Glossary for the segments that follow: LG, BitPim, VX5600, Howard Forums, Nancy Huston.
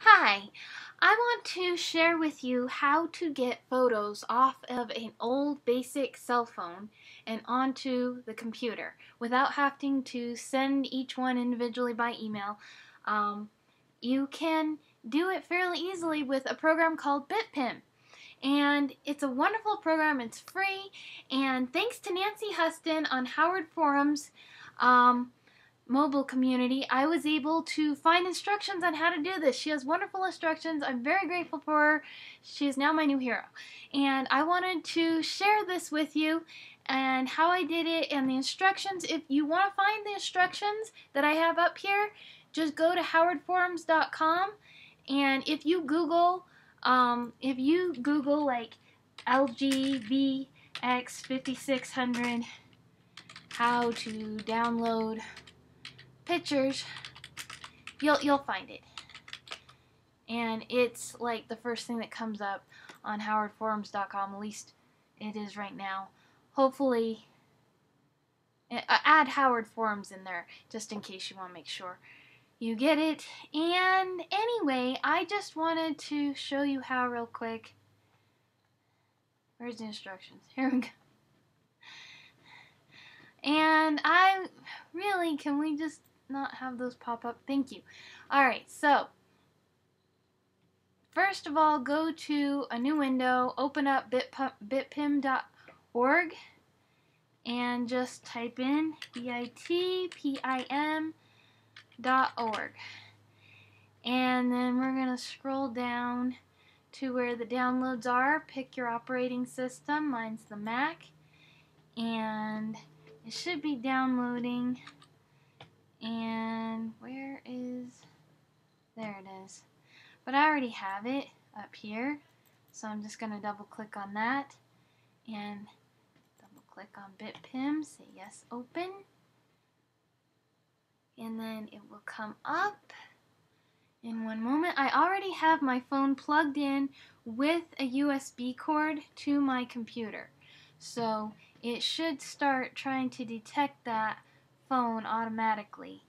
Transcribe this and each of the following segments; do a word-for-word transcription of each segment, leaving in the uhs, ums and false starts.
Hi, I want to share with you how to get photos off of an old basic cell phone and onto the computer without having to send each one individually by email. Um, you can do it fairly easily with a program called BitPim. And it's a wonderful program, it's free, and thanks to Nancy Huston on Howard Forums um, mobile community, I was able to find instructions on how to do this. She has wonderful instructions. I'm very grateful for her. She is now my new hero. And I wanted to share this with you and how I did it and the instructions. If you want to find the instructions that I have up here, just go to howard forums dot com, and if you Google um, if you Google like L G V X fifty-six hundred how to download pictures, you'll you'll find it, and it's like the first thing that comes up on howard forums dot com. At least it is right now. Hopefully, add Howard Forums in there just in case you want to make sure you get it. And anyway, I just wanted to show you how real quick. Where's the instructions? Here we go. And I really, can we just not have those pop up? Thank you. Alright, so first of all, go to a new window, open up bit pim dot org, and just type in bit pim dot org. And then we're going to scroll down to where the downloads are. Pick your operating system. Mine's the Mac. And it should be downloading. And where is, there it is, but I already have it up here, so I'm just going to double click on that and double click on BitPim, say yes, open, and then it will come up in one moment. I already have my phone plugged in with a U S B cord to my computer, so it should start trying to detect that phone automatically.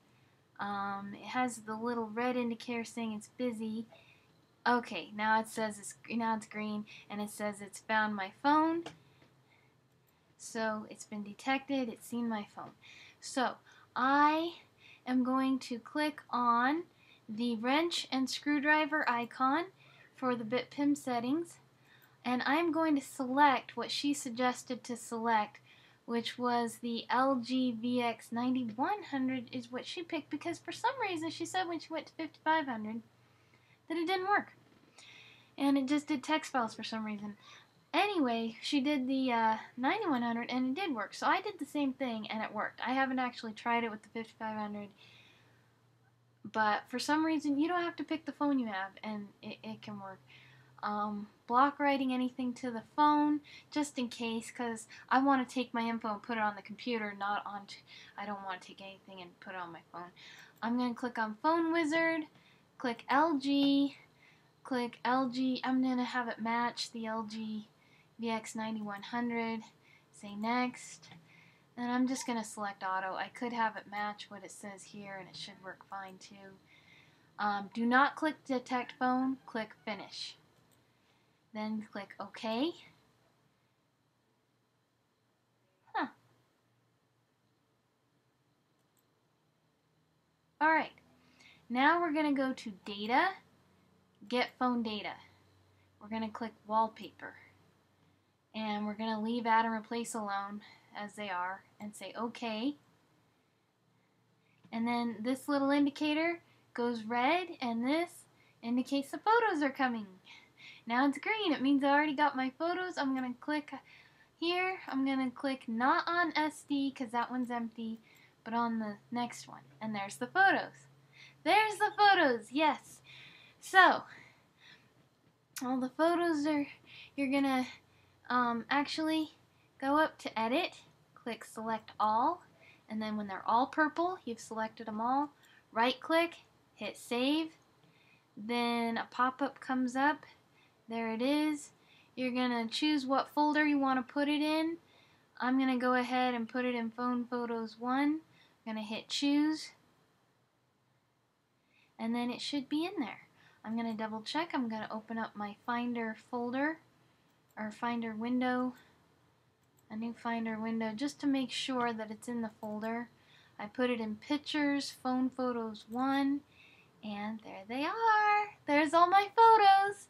Um, it has the little red indicator saying it's busy. Okay, now it says it's now it's green, and it says it's found my phone. So it's been detected. It's seen my phone. So I am going to click on the wrench and screwdriver icon for the BitPim settings, and I'm going to select what she suggested to select, which was the L G V X ninety-one hundred is what she picked, because for some reason she said when she went to fifty-five hundred that it didn't work. And it just did text files for some reason. Anyway, she did the uh, ninety-one hundred and it did work. So I did the same thing and it worked. I haven't actually tried it with the fifty-five hundred. But for some reason, you don't have to pick the phone you have and it, it can work. Um, block writing anything to the phone just in case, because I want to take my info and put it on the computer, not on, I don't want to take anything and put it on my phone. I'm going to click on Phone Wizard, click L G, click L G, I'm going to have it match the L G V X ninety-one hundred, say next, and I'm just going to select auto. I could have it match what it says here and it should work fine too. Um, do not click detect phone, click finish. Then click OK. Huh. Alright. Now we're going to go to Data, Get Phone Data. We're going to click Wallpaper. And we're going to leave Add and Replace alone as they are and say OK. And then this little indicator goes red, and this indicates the photos are coming. Now it's green. It means I already got my photos. I'm going to click here. I'm going to click not on S D because that one's empty, but on the next one. And there's the photos. There's the photos. Yes. So, all the photos are, you're going to um, actually go up to edit, click select all, and then when they're all purple, you've selected them all. Right click, hit save. Then a pop-up comes up. There it is. You're going to choose what folder you want to put it in. I'm going to go ahead and put it in Phone Photos one. I'm going to hit choose. And then it should be in there. I'm going to double check. I'm going to open up my Finder folder, or Finder window, a new Finder window, just to make sure that it's in the folder. I put it in Pictures, Phone Photos one, and there they are. There's all my photos.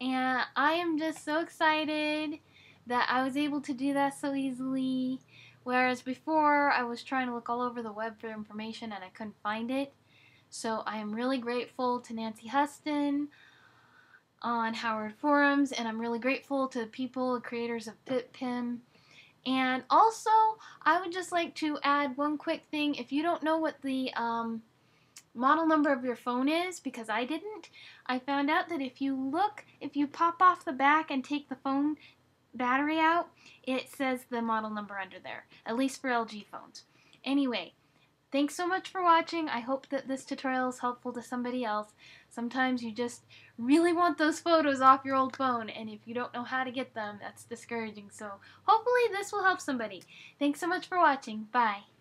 And I am just so excited that I was able to do that so easily. Whereas before, I was trying to look all over the web for information and I couldn't find it. So I am really grateful to Nancy Huston on Howard Forums, and I'm really grateful to the people, the creators of BitPim. And also, I would just like to add one quick thing. If you don't know what the um, model number of your phone is, because I didn't, I found out that if you look, if you pop off the back and take the phone battery out, it says the model number under there, at least for L G phones. Anyway, thanks so much for watching. I hope that this tutorial is helpful to somebody else. Sometimes you just really want those photos off your old phone, and if you don't know how to get them, that's discouraging. So hopefully this will help somebody. Thanks so much for watching. Bye.